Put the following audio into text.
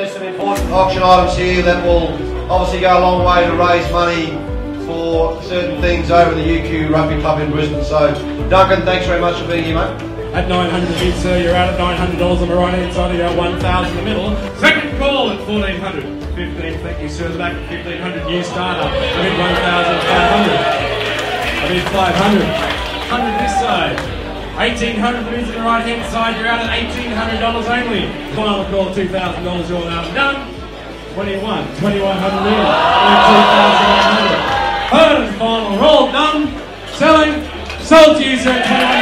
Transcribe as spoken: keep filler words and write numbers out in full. there's some important auction items here that will obviously go a long way to raise money for certain things over the U Q Rugby Club in Brisbane. So Duncan, thanks very much for being here, mate. At nine hundred a bid, sir, you're out at nine hundred dollars on the right hand side of your one thousand in the middle. Second call at fourteen hundred. fifteen, thank you, sir. Back at fifteen hundred, new starter. I bid one thousand five hundred. I bid five hundred. one hundred this side. eighteen hundred for the right hand side, you're out at eighteen hundred dollars only. Final call, two thousand dollars, you're now done. twenty-one, twenty-one hundred in, two thousand one hundred. Third and final, all done. Selling, sold to you, sir.